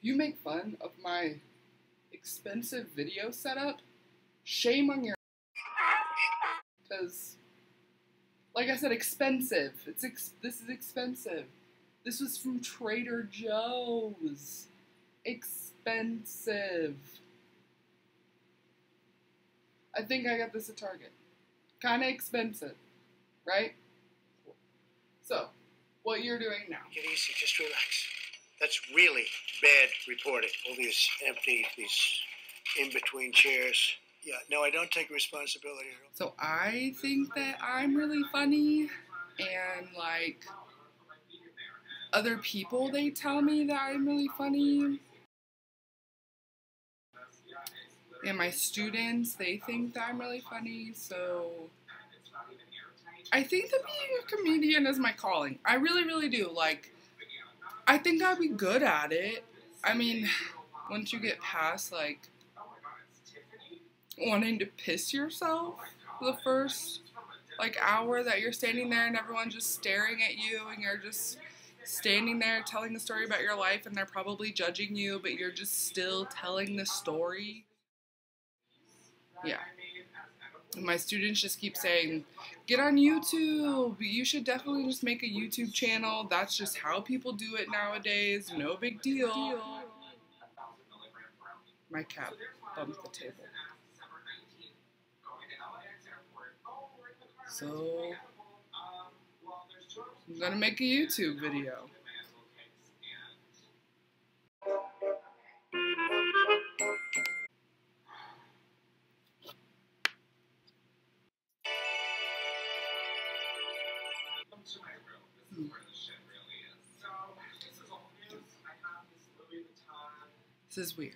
You make fun of my expensive video setup? Shame on your because, like I said, expensive. This is expensive. This was from Trader Joe's. Expensive. I think I got this at Target. Kind of expensive, right? Cool. So, what you're doing now. Get easy, just relax. That's really bad reporting. All these empty, these in-between chairs. Yeah, no, I don't take responsibility. So I think that I'm really funny, and like other people, they tell me that I'm really funny. And my students, they think that I'm really funny, so I think that being a comedian is my calling. I really, really do. Like, I think I'd be good at it. I mean, once you get past, like, wanting to piss yourself the first, like, hour that you're standing there and everyone's just staring at you and you're just standing there telling the story about your life and they're probably judging you, but you're just still telling the story. Yeah. And my students just keep saying, get on YouTube. You should definitely just make a YouTube channel. That's just how people do it nowadays. No big deal. My cat bumped the table. So, I'm gonna make a YouTube video. This is weird.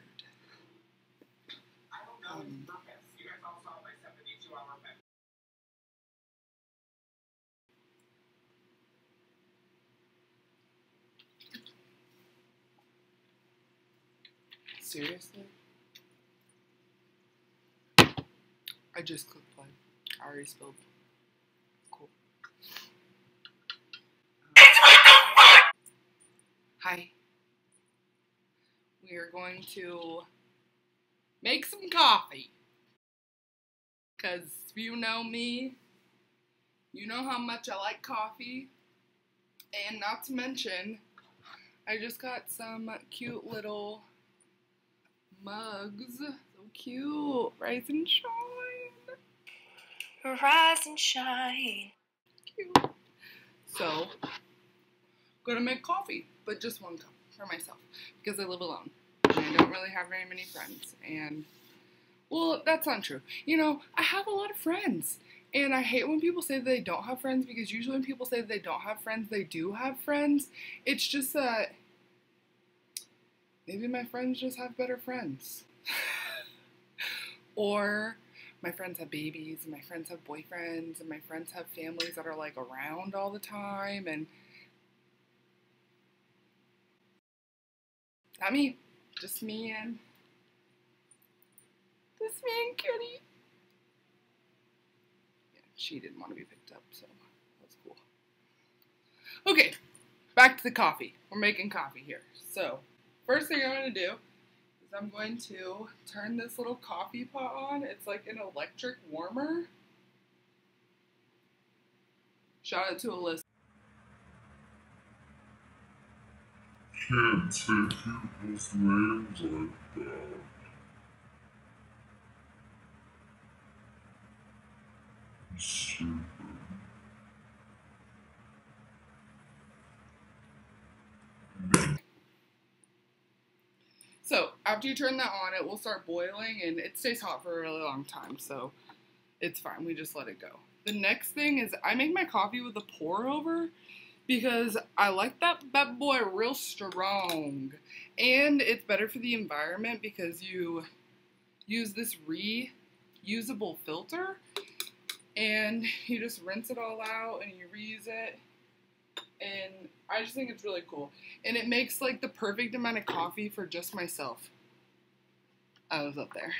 Seriously? I just clicked play. I already spilled. Cool. Hi. We are going to make some coffee. 'Cause you know me. You know how much I like coffee. And not to mention, I just got some cute little mugs, so cute. Rise and shine. Rise and shine. Cute. So, gonna make coffee, but just one cup for myself because I live alone and I don't really have very many friends. And well, that's not true. You know, I have a lot of friends, and I hate when people say that they don't have friends because usually when people say that they don't have friends, they do have friends. It's just that. Maybe my friends just have better friends. Or my friends have babies, and my friends have boyfriends, and my friends have families that are, like, around all the time, and not me. Just me and Kitty. Yeah, she didn't want to be picked up, so that's cool. Okay, back to the coffee. We're making coffee here, so. First thing I'm going to do is I'm going to turn this little coffee pot on. It's like an electric warmer. Shout out to Alyssa. Can't take people's names like that. It's stupid. So, after you turn that on, it will start boiling, and it stays hot for a really long time, so it's fine. We just let it go. The next thing is I make my coffee with a pour-over because I like that bad boy real strong. And it's better for the environment because you use this reusable filter, and you just rinse it all out, and you reuse it. And I just think it's really cool. And it makes, like, the perfect amount of coffee for just myself. I was up there.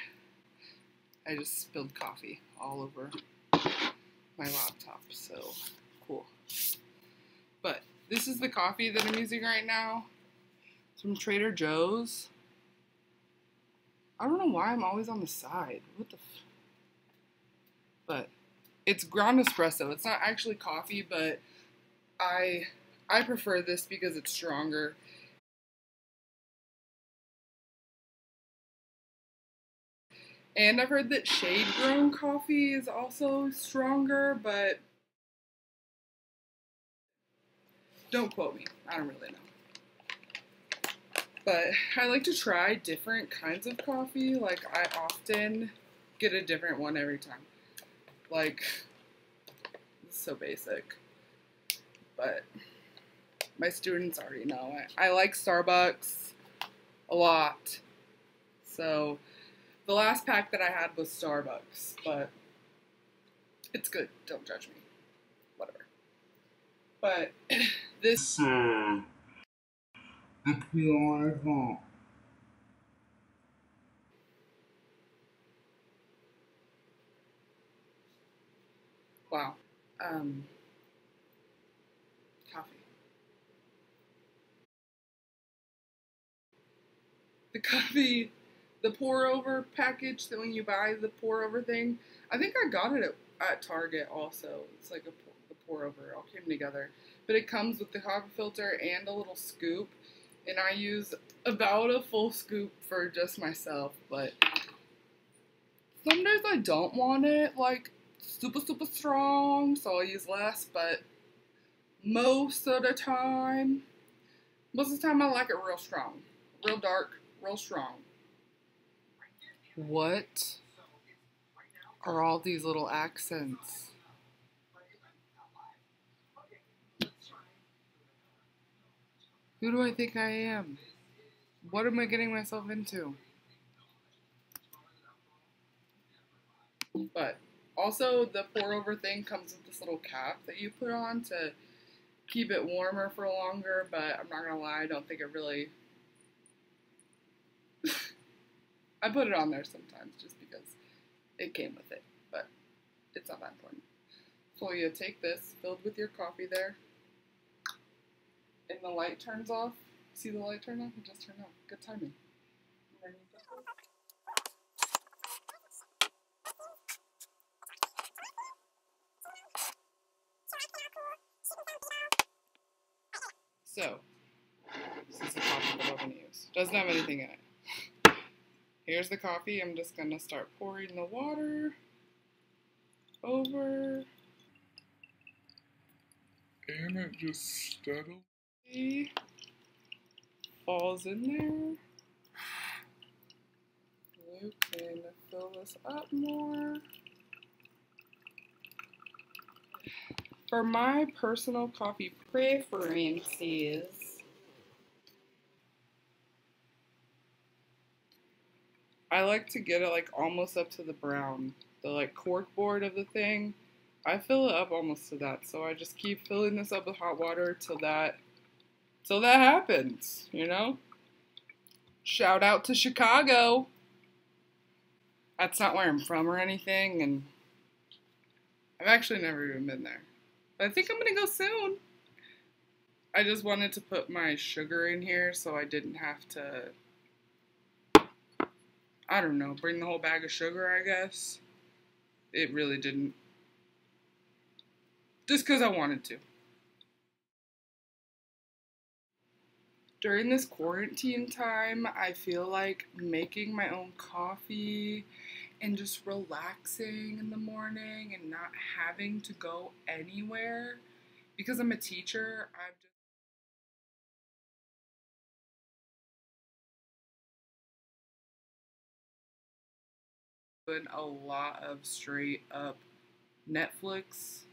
I just spilled coffee all over my laptop. So, cool. But this is the coffee that I'm using right now. Some Trader Joe's. I don't know why I'm always on the side. What the f... But it's ground espresso. It's not actually coffee, but I prefer this because it's stronger. And I've heard that shade-grown coffee is also stronger, but don't quote me. I don't really know. But I like to try different kinds of coffee. Like, I often get a different one every time. Like, it's so basic. But my students already know. I like Starbucks a lot. So... the last pack that I had was Starbucks, but it's good. Don't judge me. Whatever. But this... Wow. Coffee. The coffee... the pour-over package that when you buy the pour-over thing. I think I got it at Target also. It's like a pour-over. All came together. But it comes with the coffee filter and a little scoop. And I use about a full scoop for just myself. But some days I don't want it like super, super strong. So I'll use less. But most of the time I like it real strong. Real dark. Real strong. What are all these little accents? Who do I think I am? What am I getting myself into? But also the pour-over thing comes with this little cap that you put on to keep it warmer for longer, but I'm not gonna lie, I don't think it really... I put it on there sometimes just because it came with it, but it's not that important. So you take this, filled with your coffee there, and the light turns off. See the light turn off? It just turned off. Good timing. And then you just... So, this is the coffee that I'm going to use. Doesn't have anything in it. Here's the coffee. I'm just going to start pouring the water over. And it just steadily falls in there. You can fill this up more. For my personal coffee preferences, I like to get it like almost up to the brown, the like cork board of the thing. I fill it up almost to that, so I just keep filling this up with hot water till that happens, you know? Shout out to Chicago. That's not where I'm from or anything, and I've actually never even been there. But I think I'm gonna go soon. I just wanted to put my sugar in here so I didn't have to, I don't know, bring the whole bag of sugar, I guess. It really didn't. Just because I wanted to. During this quarantine time, I feel like making my own coffee and just relaxing in the morning and not having to go anywhere. Because I'm a teacher, I've just... doing a lot of straight up Netflix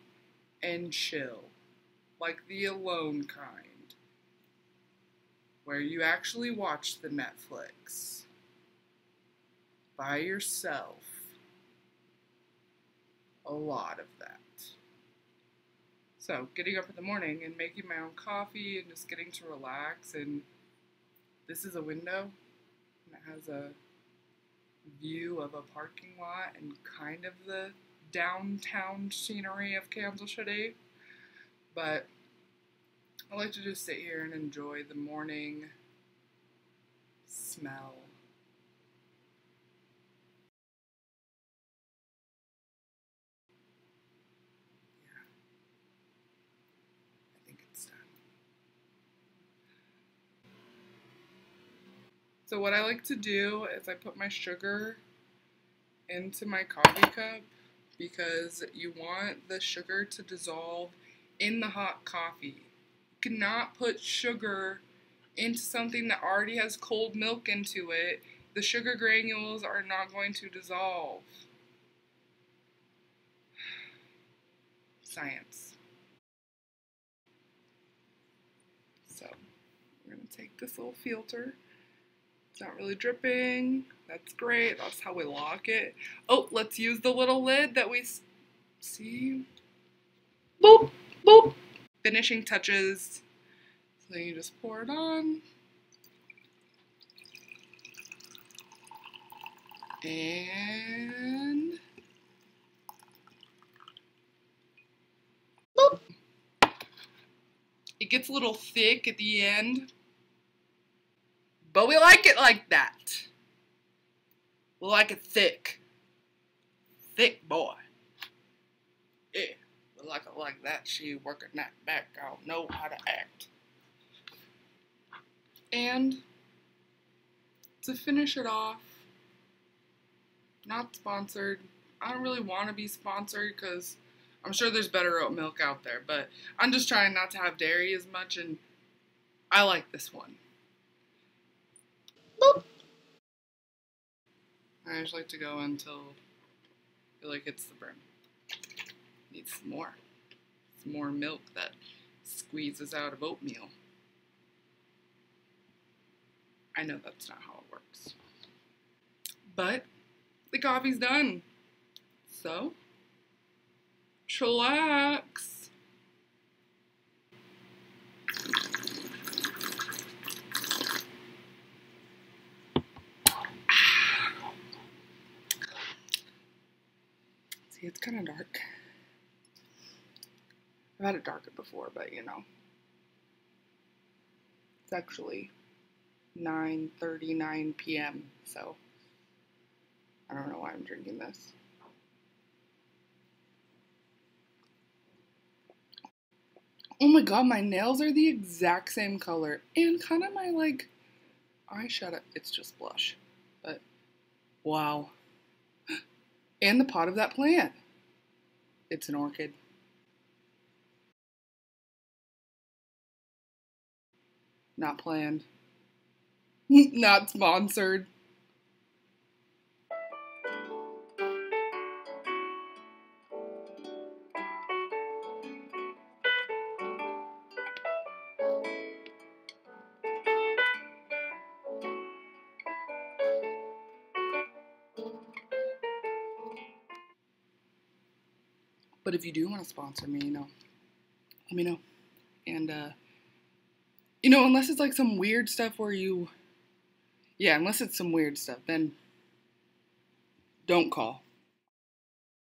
and chill, like the alone kind, where you actually watch the Netflix by yourself. A lot of that. So getting up in the morning and making my own coffee and just getting to relax, and this is a window and it has a view of a parking lot and kind of the downtown scenery of Kansas City, but I like to just sit here and enjoy the morning smell. Yeah, I think it's done. So what I like to do is I put my sugar into my coffee cup because you want the sugar to dissolve in the hot coffee. You cannot put sugar into something that already has cold milk into it. The sugar granules are not going to dissolve. Science. So we're going to take this little filter. It's not really dripping. That's great. That's how we lock it. Oh, let's use the little lid that we see. Boop, boop. Finishing touches. So you just pour it on. And boop. It gets a little thick at the end, but we like it like that. We like it thick. Thick boy. Yeah, we like it like that. She working that back. I don't know how to act. And to finish it off, not sponsored. I don't really want to be sponsored because I'm sure there's better oat milk out there, but I'm just trying not to have dairy as much, and I like this one. Boop. I just like to go until I feel like it's the brim. Need some more. Some more milk that squeezes out of oatmeal. I know that's not how it works, but the coffee's done. So, chillax. See, it's kind of dark. I've had it darker before, but you know, it's actually 9:39 p.m. So I don't know why I'm drinking this. Oh my god, my nails are the exact same color and kind of my like eyeshadow. It's just blush, but wow. And the pot of that plant. It's an orchid. Not planned. Not sponsored. But if you do want to sponsor me, you know, let me know. And, you know, unless it's like some weird stuff where you... Yeah, unless it's some weird stuff, then don't call.